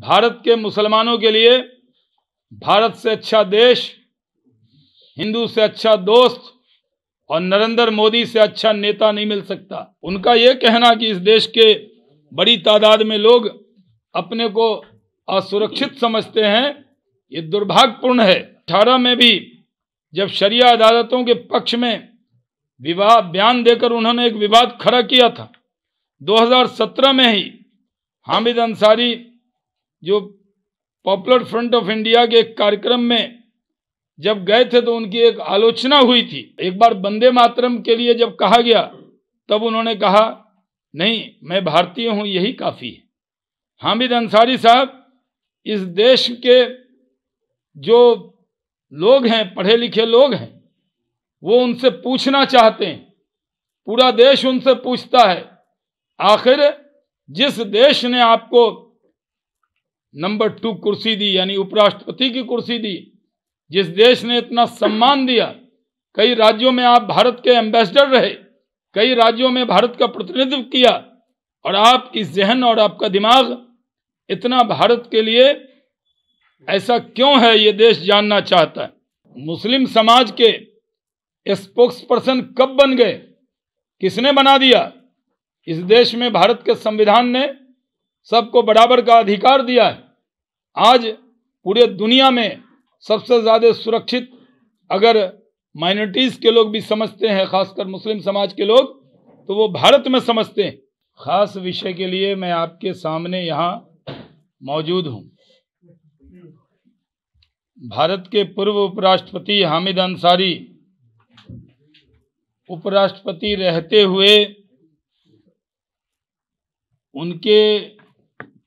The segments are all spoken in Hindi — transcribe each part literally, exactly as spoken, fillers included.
भारत के मुसलमानों के लिए भारत से अच्छा देश, हिंदू से अच्छा दोस्त और नरेंद्र मोदी से अच्छा नेता नहीं मिल सकता। उनका ये कहना कि इस देश के बड़ी तादाद में लोग अपने को असुरक्षित समझते हैं, ये दुर्भाग्यपूर्ण है। अठारह में भी जब शरिया अदालतों के पक्ष में विवाद बयान देकर उन्होंने एक विवाद खड़ा किया था। दो हज़ार सत्रह में ही हामिद अंसारी जो पॉपुलर फ्रंट ऑफ इंडिया के एक कार्यक्रम में जब गए थे तो उनकी एक आलोचना हुई थी। एक बार वंदे मातरम के लिए जब कहा गया तब उन्होंने कहा, नहीं मैं भारतीय हूँ, यही काफ़ी है। हामिद अंसारी साहब इस देश के जो लोग हैं, पढ़े लिखे लोग हैं, वो उनसे पूछना चाहते हैं, पूरा देश उनसे पूछता है, आखिर जिस देश ने आपको नंबर टू कुर्सी दी, यानी उपराष्ट्रपति की कुर्सी दी, जिस देश ने इतना सम्मान दिया, कई राज्यों में आप भारत के एम्बेसडर रहे, कई राज्यों में भारत का प्रतिनिधित्व किया, और आपकी जहन और आपका दिमाग इतना भारत के लिए ऐसा क्यों है, ये देश जानना चाहता है। मुस्लिम समाज के स्पोक्स पर्सन कब बन गए, किसने बना दिया? इस देश में भारत के संविधान ने सबको बराबर का अधिकार दिया है। आज पूरे दुनिया में सबसे ज़्यादा सुरक्षित अगर माइनॉरिटीज़ के लोग भी समझते हैं, खासकर मुस्लिम समाज के लोग, तो वो भारत में समझते हैं। ख़ास विषय के लिए मैं आपके सामने यहाँ मौजूद हूँ। भारत के पूर्व उपराष्ट्रपति हामिद अंसारी उपराष्ट्रपति रहते हुए उनके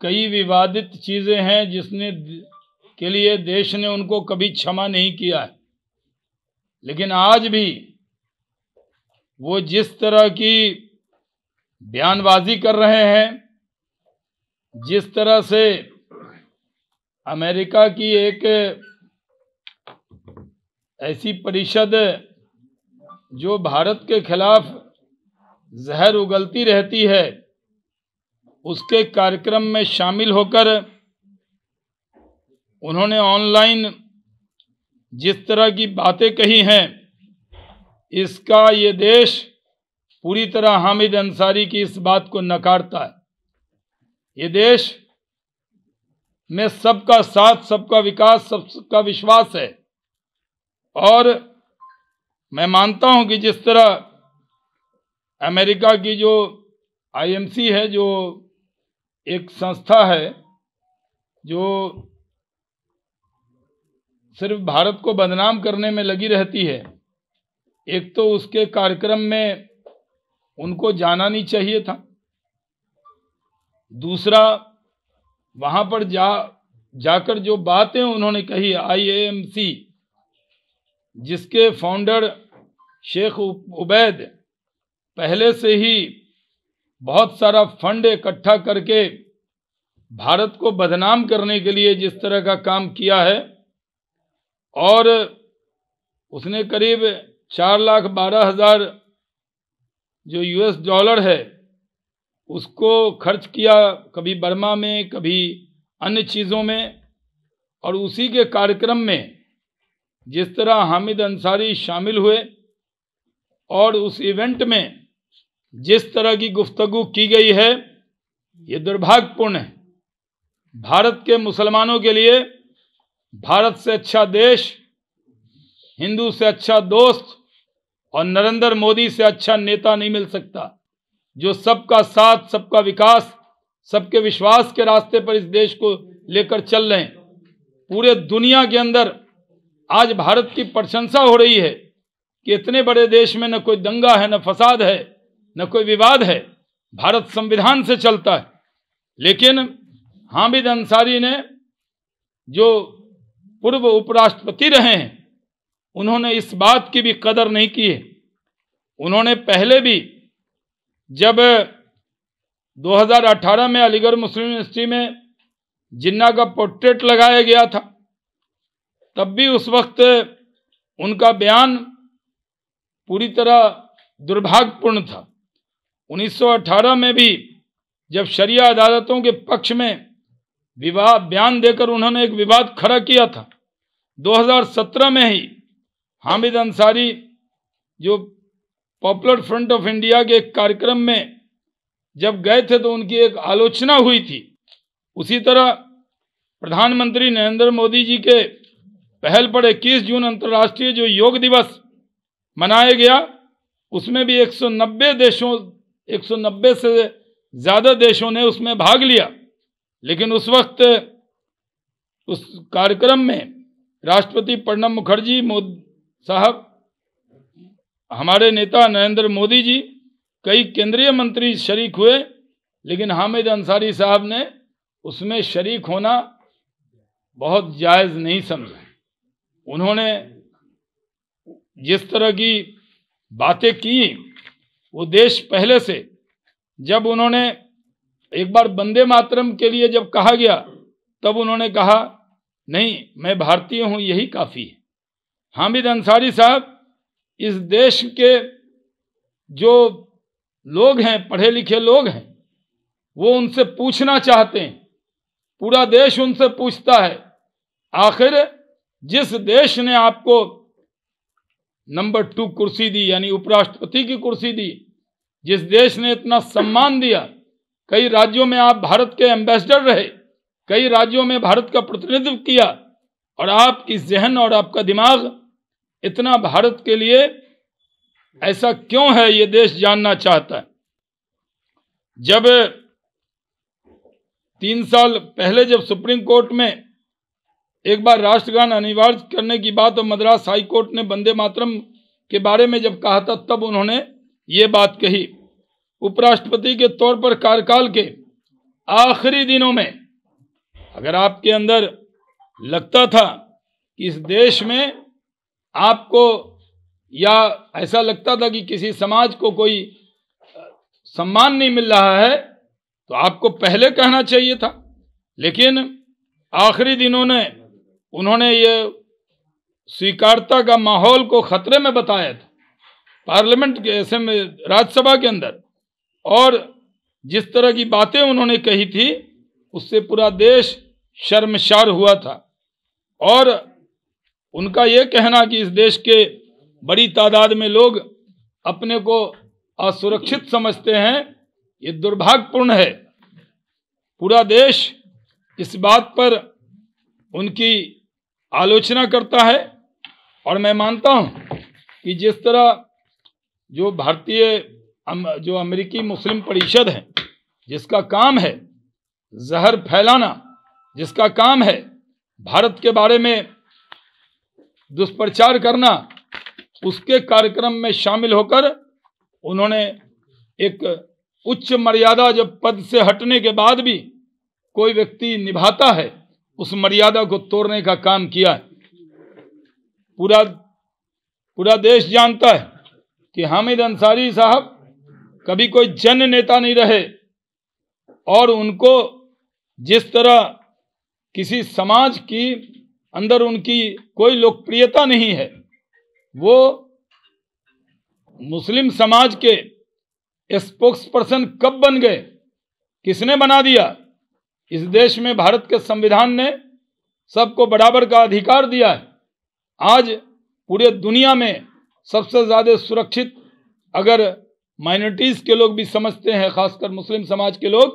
कई विवादित चीज़ें हैं जिसने के लिए देश ने उनको कभी क्षमा नहीं किया है, लेकिन आज भी वो जिस तरह की बयानबाजी कर रहे हैं, जिस तरह से अमेरिका की एक ऐसी परिषद जो भारत के खिलाफ जहर उगलती रहती है, उसके कार्यक्रम में शामिल होकर उन्होंने ऑनलाइन जिस तरह की बातें कही हैं, इसका ये देश पूरी तरह हामिद अंसारी की इस बात को नकारता है। ये देश में सबका साथ, सबका विकास, सबका विश्वास है। और मैं मानता हूं कि जिस तरह अमेरिका की जो आई एम सी है, जो एक संस्था है जो सिर्फ भारत को बदनाम करने में लगी रहती है, एक तो उसके कार्यक्रम में उनको जाना नहीं चाहिए था, दूसरा वहाँ पर जा जाकर जो बातें उन्होंने कही, आई एम सी जिसके फाउंडर शेख उबैद पहले से ही बहुत सारा फंड इकट्ठा करके भारत को बदनाम करने के लिए जिस तरह का काम किया है, और उसने करीब चार लाख बारह हज़ार जो यूएस डॉलर है उसको खर्च किया, कभी बर्मा में, कभी अन्य चीज़ों में। और उसी के कार्यक्रम में जिस तरह हामिद अंसारी शामिल हुए और उस इवेंट में जिस तरह की गुफ्तगू की गई है, ये दुर्भाग्यपूर्ण है। भारत के मुसलमानों के लिए भारत से अच्छा देश, हिंदू से अच्छा दोस्त और नरेंद्र मोदी से अच्छा नेता नहीं मिल सकता, जो सबका साथ, सबका विकास, सबके विश्वास के रास्ते पर इस देश को लेकर चल रहे हैं। पूरे दुनिया के अंदर आज भारत की प्रशंसा हो रही है कि इतने बड़े देश में न कोई दंगा है, न फसाद है, न कोई विवाद है, भारत संविधान से चलता है। लेकिन हामिद अंसारी ने, जो पूर्व उपराष्ट्रपति रहे हैं, उन्होंने इस बात की भी कदर नहीं की है। उन्होंने पहले भी जब दो हज़ार अठारह में अलीगढ़ मुस्लिम यूनिवर्सिटी में जिन्ना का पोर्ट्रेट लगाया गया था, तब भी उस वक्त उनका बयान पूरी तरह दुर्भाग्यपूर्ण था। उन्नीस सौ अठारह में भी जब शरिया अदालतों के पक्ष में विवाह बयान देकर उन्होंने एक विवाद खड़ा किया था। दो हज़ार सत्रह में ही हामिद अंसारी जो पॉपुलर फ्रंट ऑफ इंडिया के एक कार्यक्रम में जब गए थे तो उनकी एक आलोचना हुई थी। उसी तरह प्रधानमंत्री नरेंद्र मोदी जी के पहल पर इक्कीस जून अंतर्राष्ट्रीय जो योग दिवस मनाया गया उसमें भी एक सौ नब्बे देशों एक सौ नब्बे से ज़्यादा देशों ने उसमें भाग लिया। लेकिन उस वक्त उस कार्यक्रम में राष्ट्रपति प्रणब मुखर्जी साहब, हमारे नेता नरेंद्र मोदी जी, कई केंद्रीय मंत्री शरीक हुए, लेकिन हामिद अंसारी साहब ने उसमें शरीक होना बहुत जायज़ नहीं समझा। उन्होंने जिस तरह की बातें की, वो देश पहले से, जब उन्होंने एक बार वंदे मातरम के लिए जब कहा गया तब उन्होंने कहा नहीं, मैं भारतीय हूँ, यही काफ़ी है। हामिद अंसारी साहब इस देश के जो लोग हैं, पढ़े लिखे लोग हैं, वो उनसे पूछना चाहते हैं, पूरा देश उनसे पूछता है, आखिर जिस देश ने आपको नंबर टू कुर्सी दी, यानी उपराष्ट्रपति की कुर्सी दी, जिस देश ने इतना सम्मान दिया, कई राज्यों में आप भारत के एम्बेसडर रहे, कई राज्यों में भारत का प्रतिनिधित्व किया, और आपकी जहन और आपका दिमाग इतना भारत के लिए ऐसा क्यों है, ये देश जानना चाहता है। जब तीन साल पहले जब सुप्रीम कोर्ट में एक बार राष्ट्रगान अनिवार्य करने की बात और मद्रास हाई कोर्ट ने वंदे मातरम के बारे में जब कहा था, तब उन्होंने ये बात कही। उपराष्ट्रपति के तौर पर कार्यकाल के आखिरी दिनों में अगर आपके अंदर लगता था कि इस देश में आपको, या ऐसा लगता था कि किसी समाज को कोई सम्मान नहीं मिल रहा है, तो आपको पहले कहना चाहिए था। लेकिन आखिरी दिनों ने उन्होंने ये स्वीकारता का माहौल को खतरे में बताया था पार्लियामेंट के, ऐसे में राज्यसभा के अंदर, और जिस तरह की बातें उन्होंने कही थी उससे पूरा देश शर्मसार हुआ था। और उनका ये कहना कि इस देश के बड़ी तादाद में लोग अपने को असुरक्षित समझते हैं, ये दुर्भाग्यपूर्ण है। पूरा देश इस बात पर उनकी आलोचना करता है, और मैं मानता हूँ कि जिस तरह जो भारतीय जो अमेरिकी मुस्लिम परिषद है, जिसका काम है जहर फैलाना, जिसका काम है भारत के बारे में दुष्प्रचार करना, उसके कार्यक्रम में शामिल होकर उन्होंने एक उच्च मर्यादा, जब पद से हटने के बाद भी कोई व्यक्ति निभाता है, उस मर्यादा को तोड़ने का काम किया है। पूरा पूरा देश जानता है कि हामिद अंसारी साहब कभी कोई जन नेता नहीं रहे, और उनको जिस तरह किसी समाज की अंदर उनकी कोई लोकप्रियता नहीं है, वो मुस्लिम समाज के स्पोक्स पर्सन कब बन गए, किसने बना दिया? इस देश में भारत के संविधान ने सबको बराबर का अधिकार दिया है। आज पूरे दुनिया में सबसे ज़्यादा सुरक्षित अगर माइनॉरिटीज़ के लोग भी समझते हैं, खासकर मुस्लिम समाज के लोग,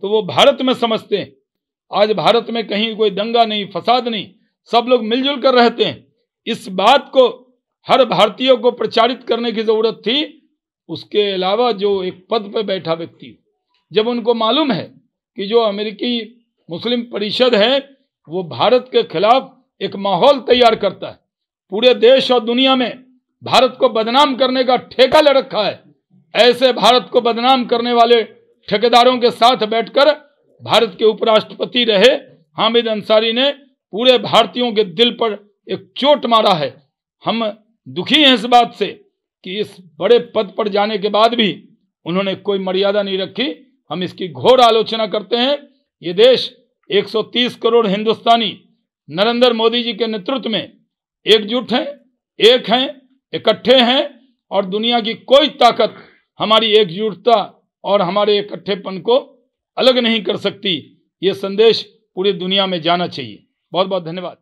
तो वो भारत में समझते हैं। आज भारत में कहीं कोई दंगा नहीं, फसाद नहीं, सब लोग मिलजुल कर रहते हैं। इस बात को हर भारतीय को प्रचारित करने की ज़रूरत थी। उसके अलावा जो एक पद पर बैठा व्यक्ति, जब उनको मालूम है कि जो अमेरिकी मुस्लिम परिषद है वो भारत के खिलाफ एक माहौल तैयार करता है, पूरे देश और दुनिया में भारत को बदनाम करने का ठेका ले रखा है, ऐसे भारत को बदनाम करने वाले ठेकेदारों के साथ बैठकर भारत के उपराष्ट्रपति रहे, हामिद अंसारी ने पूरे भारतीयों के दिल पर एक चोट मारा है। हम दुखी हैं इस बात से कि इस बड़े पद पर जाने के बाद भी उन्होंने कोई मर्यादा नहीं रखी। हम इसकी घोर आलोचना करते हैं। ये देश एक सौ तीस करोड़ हिंदुस्तानी नरेंद्र मोदी जी के नेतृत्व में एकजुट हैं, एक हैं, इकट्ठे हैं, और दुनिया की कोई ताकत हमारी एकजुटता और हमारे इकट्ठेपन को अलग नहीं कर सकती। ये संदेश पूरी दुनिया में जाना चाहिए। बहुत बहुत धन्यवाद।